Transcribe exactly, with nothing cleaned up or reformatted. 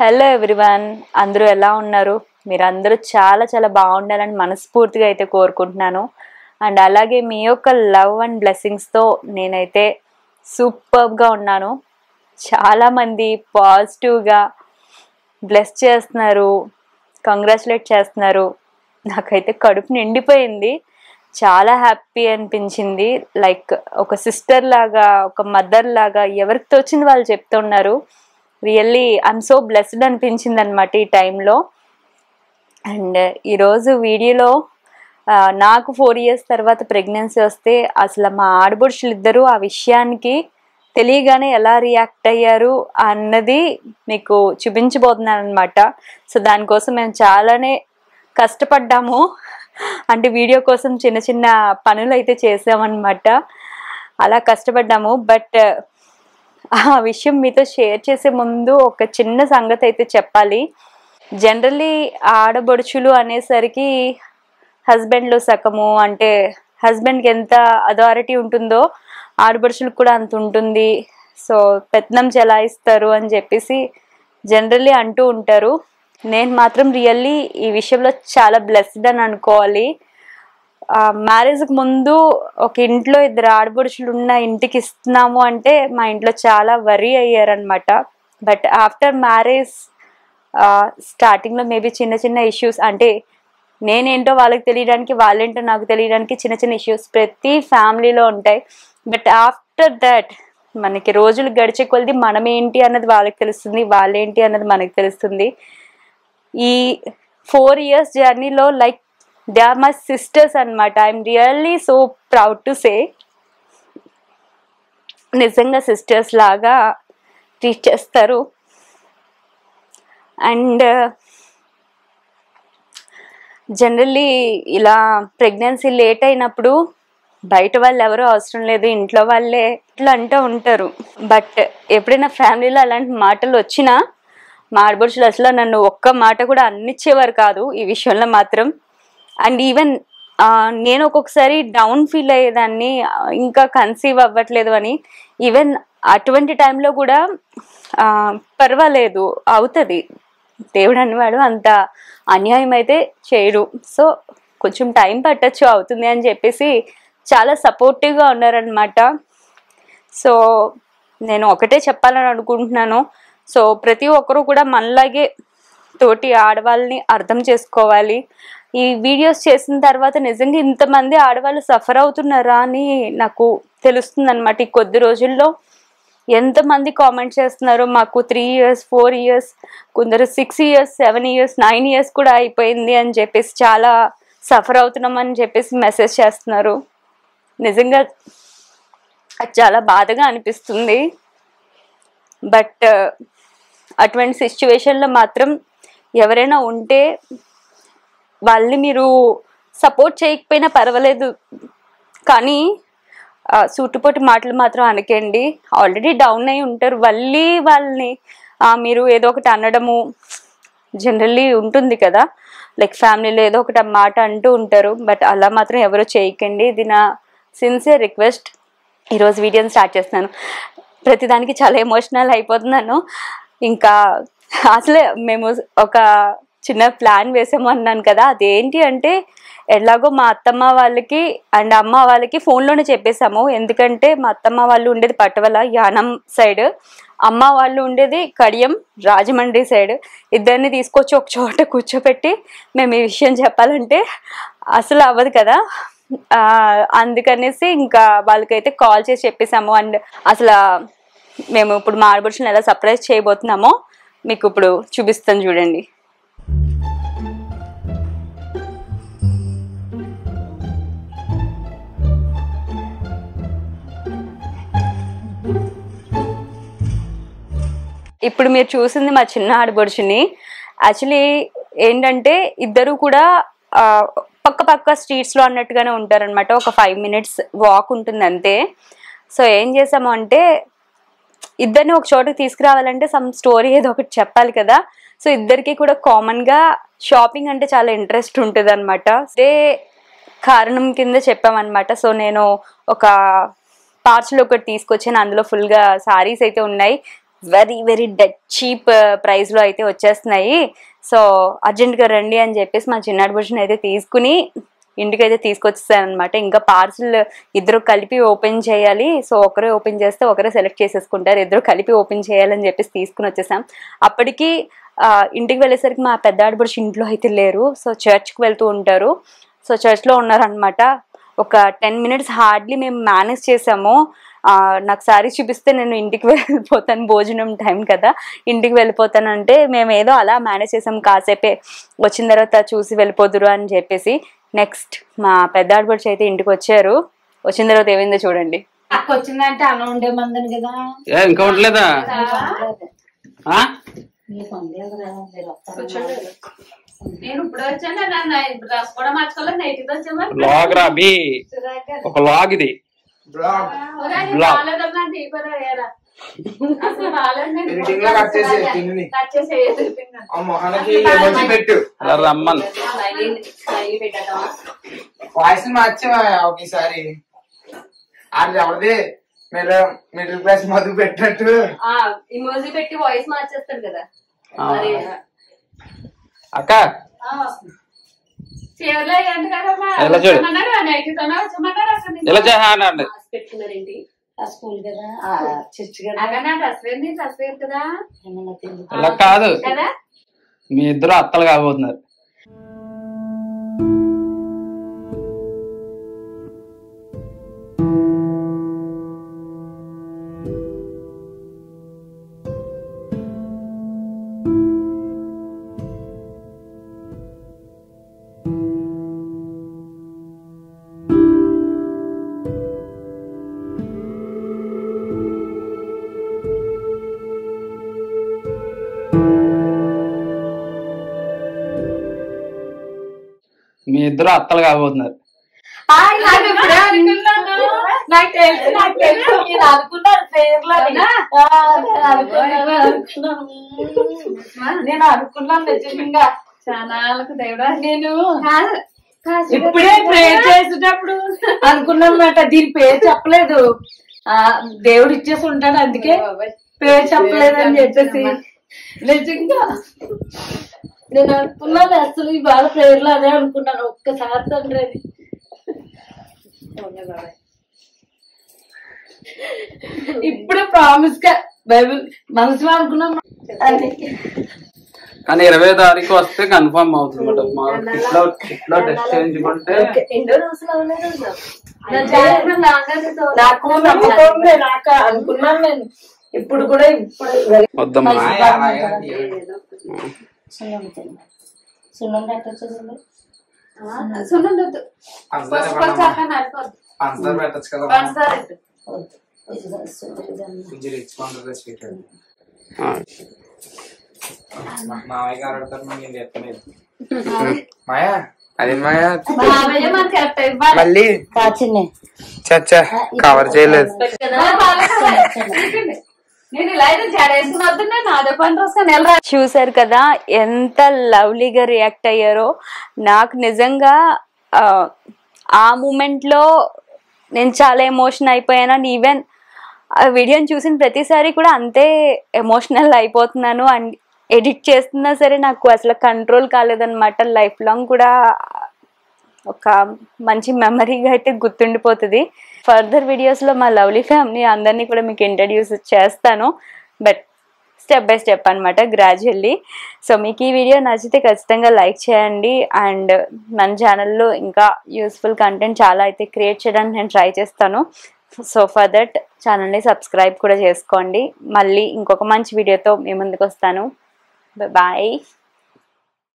Hello everyone, అందరూ ఎలా ఉన్నారు? మీరందరూ చాలా చాలా బాగుండాలని మనస్ఫూర్తిగా అయితే కోరుకుంటున్నాను. అండ్ అలాగే మీ యొక్క లవ్ అండ్ బ్లెస్సింగ్స్ తో నేనైతే సూపర్గా ఉన్నాను. చాలా మంది పాజిటివ్ గా బ్లెస్ చేస్తున్నారు, కంగ్రాచులేట్ చేస్తున్నారు. నాకైతే కడుపు నిండిపోయింది, చాలా హ్యాపీ అనిపించింది. లైక్ ఒక సిస్టర్ లాగా, ఒక మదర్ లాగా ఎవరికి తోచింది వాళ్ళు చెప్తున్నారు. రియల్లీ ఐఎమ్ సో బ్లెస్డ్ అనిపించింది అనమాట ఈ టైంలో. అండ్ ఈరోజు వీడియోలో నాకు ఫోర్ ఇయర్స్ తర్వాత ప్రెగ్నెన్సీ వస్తే అసలు మా ఆడబుడుచులు ఇద్దరూ ఆ విషయానికి తెలియగానే ఎలా రియాక్ట్ అయ్యారు అన్నది మీకు చూపించబోతున్నాను అనమాట. సో దానికోసం మేము చాలానే కష్టపడ్డాము. అంటే వీడియో కోసం చిన్న చిన్న పనులు అయితే చేసామన్నమాట, అలా కష్టపడ్డాము. బట్ ఆ విషయం మీతో షేర్ చేసే ముందు ఒక చిన్న సంగతి అయితే చెప్పాలి. జనరల్లీ ఆడబడుచులు అనేసరికి హస్బెండ్లో సగము, అంటే హస్బెండ్కి ఎంత అథారిటీ ఉంటుందో ఆడబడుచులకు కూడా అంత ఉంటుంది. సో పెత్తనం చెలాయిస్తారు అని చెప్పేసి జనరల్లీ అంటూ ఉంటారు. నేను మాత్రం రియల్లీ ఈ విషయంలో చాలా బ్లెస్డ్ అని అనుకోవాలి. మ్యారేజ్కి ముందు ఒక ఇంట్లో ఇద్దరు ఆడబడుచులు ఉన్న ఇంటికి ఇస్తున్నాము అంటే మా ఇంట్లో చాలా వరీ అయ్యారనమాట. బట్ ఆఫ్టర్ మ్యారేజ్ స్టార్టింగ్లో మేబీ చిన్న చిన్న ఇష్యూస్, అంటే నేనేంటో వాళ్ళకి తెలియడానికి, వాళ్ళేంటో నాకు తెలియడానికి చిన్న చిన్న ఇష్యూస్ ప్రతి ఫ్యామిలీలో ఉంటాయి. బట్ ఆఫ్టర్ దాట్ మనకి రోజులు గడిచే కొలది మనం ఏంటి అన్నది వాళ్ళకి తెలుస్తుంది, వాళ్ళేంటి అన్నది మనకి తెలుస్తుంది. ఈ ఫోర్ ఇయర్స్ జర్నీలో like they are my sisters అన్నమాట. I'm really so proud to say, నిజంగా సిస్టర్స్ లాగా ట్రీట్ చేస్తారు. అండ్ జనరల్లీ ఇలా ప్రెగ్నెన్సీ లేట్ అయినప్పుడు బయట వాళ్ళు ఎవరూ అవసరం లేదు, ఇంట్లో వాళ్ళే ఇట్లా అంటూ ఉంటారు. బట్ ఎప్పుడైనా ఫ్యామిలీలో అలాంటి మాటలు వచ్చినా మా ఆడబడుచులు అసలు నన్ను ఒక్క మాట కూడా అన్నిచ్చేవారు కాదు ఈ విషయంలో మాత్రం. అండ్ ఈవెన్ నేను ఒక్కొక్కసారి డౌన్ ఫీల్ అయ్యేదాన్ని, ఇంకా కన్సీవ్ అవ్వట్లేదు అని. ఈవెన్ అటువంటి టైంలో కూడా పర్వాలేదు, అవుతుంది, దేవుడు అనేవాడు అంత అన్యాయం అయితే చేయడు, సో కొంచెం టైం పట్టచ్చు, అవుతుంది అని చెప్పేసి చాలా సపోర్టివ్గా ఉన్నారనమాట. సో నేను ఒకటే చెప్పాలని అనుకుంటున్నాను, సో ప్రతి ఒక్కరూ కూడా మనలాగే తోటి ఆడవాళ్ళని అర్థం చేసుకోవాలి. ఈ వీడియోస్ చేసిన తర్వాత నిజంగా ఇంతమంది ఆడవాళ్ళు సఫర్ అవుతున్నారా అని నాకు తెలుస్తుంది అనమాట. ఈ కొద్ది రోజుల్లో ఎంతమంది కామెంట్ చేస్తున్నారో, మాకు త్రీ ఇయర్స్ ఫోర్ ఇయర్స్ కొందరు six years seven years nine years కూడా అయిపోయింది అని చెప్పేసి చాలా సఫర్ అవుతున్నామని చెప్పేసి మెసేజ్ చేస్తున్నారు. నిజంగా అది చాలా బాధగా అనిపిస్తుంది. బట్ అటువంటి సిచ్యువేషన్లో మాత్రం ఎవరైనా ఉంటే వాళ్ళని మీరు సపోర్ట్ చేయకపోయినా పర్వాలేదు, కానీ సూటిపోటి మాటలు మాత్రం అనకండి. ఆల్రెడీ డౌన్ అయి ఉంటారు, మళ్ళీ వాళ్ళని మీరు ఏదో ఒకటి అనడము జనరల్లీ ఉంటుంది కదా, లైక్ ఫ్యామిలీలో ఏదో ఒకటి మాట అంటూ ఉంటారు. బట్ అలా మాత్రం ఎవరో చేయకండి, ఇది నా సిన్సియర్ రిక్వెస్ట్. ఈరోజు వీడియోని స్టార్ట్ చేస్తున్నాను. ప్రతిదానికి చాలా ఎమోషనల్ అయిపోతున్నాను. ఇంకా అసలే మేము ఒక చిన్న ప్లాన్ వేసాము అన్నాను కదా, అదేంటి అంటే ఎలాగో మా అత్తమ్మ వాళ్ళకి అండ్ అమ్మ వాళ్ళకి ఫోన్లోనే చెప్పేసాము. ఎందుకంటే మా అత్తమ్మ వాళ్ళు ఉండేది పట్టవల యానం సైడ్, అమ్మ వాళ్ళు ఉండేది కడియం రాజమండ్రి సైడ్. ఇద్దరిని తీసుకొచ్చి ఒక చోట కూర్చోపెట్టి మేము ఈ విషయం చెప్పాలంటే అసలు అవ్వదు కదా, అందుకనేసి ఇంకా వాళ్ళకైతే కాల్ చేసి చెప్పేసాము. అండ్ అసలు మేము ఇప్పుడు మా ఆడబడుచులను ఎలా సర్ప్రైజ్ చేయబోతున్నామో మీకు ఇప్పుడు చూపిస్తాను చూడండి. ఇప్పుడు మీరు చూసింది మా చిన్న ఆడబడుచుని. యాక్చువల్లీ ఏంటంటే ఇద్దరు కూడా పక్క పక్క స్ట్రీట్స్లో అన్నట్టుగానే ఉంటారనమాట. ఒక ఫైవ్ మినిట్స్ వాక్ ఉంటుంది అంతే. సో ఏం చేసాము అంటే ఇద్దరిని ఒక చోటకి తీసుకురావాలంటే సమ్ స్టోరీ ఏదో ఒకటి చెప్పాలి కదా. సో ఇద్దరికి కూడా కామన్గా షాపింగ్ అంటే చాలా ఇంట్రెస్ట్ ఉంటుంది అనమాట. అదే కారణం కింద చెప్పామన్నమాట. సో నేను ఒక పార్సల్ ఒకటి తీసుకొచ్చాను, అందులో ఫుల్గా శారీస్ అయితే ఉన్నాయి. Very very date cheap price लो अयिते वच्चेस्तुन्नायि सो अर्जेंट गा रंडी अनि चेप्पेसि मा चिन्नाडी बुज्जिनि अयिते तीसुकुनि ఇంటికైతే తీసుకొచ్చేసాను అన్నమాట। ఇంకా పార్సిల్ ఇద్దరు కలిపి ఓపెన్ చేయాలి, సో ఒకరే ఓపెన్ చేస్తే ఒకరే సెలెక్ట్ చేసేసుకుంటారు, ఇద్దరు కలిపి ఓపెన్ చేయాలని చెప్పేసి తీసుకుని వచ్చేసాం। అప్పటికి ఇంటికి వెళ్ళేసరికి మా పెద్ద ఆడబడుచు ఇంట్లో అయితే లేరు, సో చర్చ్కి వెళ్తూ ఉంటారు, సో చర్చ్లో ఉన్నారనమాట। ఒక టెన్ మినిట్స్ హార్డ్లీ మేము మేనేజ్ చేసాము। నాకు శారీ చూపిస్తే నేను ఇంటికి వెళ్ళిపోతాను, భోజనం టైం కదా ఇంటికి వెళ్ళిపోతాను అంటే మేము ఏదో అలా మేనేజ్ చేసాము। కాసేపే వచ్చిన తర్వాత చూసి వెళ్ళిపోదురు అని చెప్పేసి నెక్స్ట్ మా పెద్ద ఆడబడుచు అయితే ఇంటికి వచ్చారు। వచ్చిన తర్వాత ఏమైందో చూడండి। అక్క వచ్చిందంటే అలా ఉండే మందని కదా, ఏ ఇంకా ఉండలేదా? ఆ నీ సందేహం రావట్లేదు, వచ్చాడు నేను ఇప్పుడు వచ్చానా నా డ్రెస్ కూడా మార్చుకోలేదు, నైట్ ఇది వచ్చామా బ్లాగ్ రా బి ఒక బ్లాగ్ ఇది బ్లాగ్ బ్లాగ్ అంటే ఇపరా ఏరా అసలు బాలనే ఎడిటింగ్ లో కట్ చేసి తినని కట్ చేసి ఏదిపిన అమ్మ అనకి ఎమోజి పెట్టు రమ్మన్ సైలి పెట్టావా వాయిస్ మార్చవా ఒకసారి ఆర్ది అవదే మేల మిడిల్ క్లాస్ మధు పెట్టట్టు ఆ ఎమోజి పెట్టి వాయిస్ మార్చేస్తారు కదా మరి అక్క ఆ చేర్లే అంటే కదమ్మా అన్నాడు నైట్ తోనే వచ్చమన్నాడు అసలు ఇలా చేహానండి పెట్టుకున్నారండి స్కూల్ కదా ఆ చర్చ్ కదా అగనా రస్వేని రస్వేర్ కదా అలా కాదు కదా మీ ఇద్దరు అత్తలు కాబోతున్నారు। మీ ఇద్దరు అత్తలు కాబోతున్నారు నేను అనుకున్నాను నిజంగా చానాలకు దేవుడా, నేను ఇప్పుడే ప్రేయర్ చేసేటప్పుడు అనుకున్నానమాట। దీని పేరు చెప్పలేదు, ఆ దేవుడు ఇచ్చేసి ఉంటాడు అందుకే పేరు చెప్పలేదు అని చెప్పేసి నిజంగా నేను అనుకున్నాను అసలు ఈ బాల ప్రేయర్ లో అదే అనుకున్నాను। ఒక్కసారి తండ్రి అది ఇప్పుడే ప్రామిస్ గా బైబిల్ మనసులో అనుకున్నాం కానీ ఇరవై తారీఖు వస్తే కన్ఫర్మ్ అవుతుంది నాకు అనుకున్నాను నేను। ఇప్పుడు కూడా ఇప్పుడు మాయా అది మాయా మళ్ళీ చచ్చా కవర్ చేయలేదు చూసారు కదా ఎంత లవ్లీగా రియాక్ట్ అయ్యారో। నాకు నిజంగా ఆ మూమెంట్ లో నేను చాలా ఎమోషన్ అయిపోయాను అండ్ ఈవెన్ ఆ వీడియోని చూసిన ప్రతిసారి కూడా అంతే ఎమోషనల్ అయిపోతున్నాను అండ్ ఎడిట్ చేస్తున్నా సరే నాకు అసలు కంట్రోల్ కాలేదన్నమాట। లైఫ్ లాంగ్ కూడా ఒక మంచి మెమరీగా అయితే గుర్తుండిపోతుంది। ఫర్దర్ వీడియోస్లో మా లవ్లీ ఫ్యామిలీ అందరినీ కూడా మీకు ఇంట్రడ్యూస్ చేస్తాను, బట్ స్టెప్ బై స్టెప్ అనమాట, గ్రాడ్యువల్లీ। సో మీకు ఈ వీడియో నచ్చితే ఖచ్చితంగా లైక్ చేయండి అండ్ మన ఛానల్లో ఇంకా యూస్ఫుల్ కంటెంట్ చాలా అయితే క్రియేట్ చేయడానికి నేను ట్రై చేస్తాను। సో ఫర్ దట్ ఛానల్ని సబ్స్క్రైబ్ కూడా చేసుకోండి। మళ్ళీ ఇంకొక మంచి వీడియోతో మీ ముందుకు వస్తాను, బాయ్।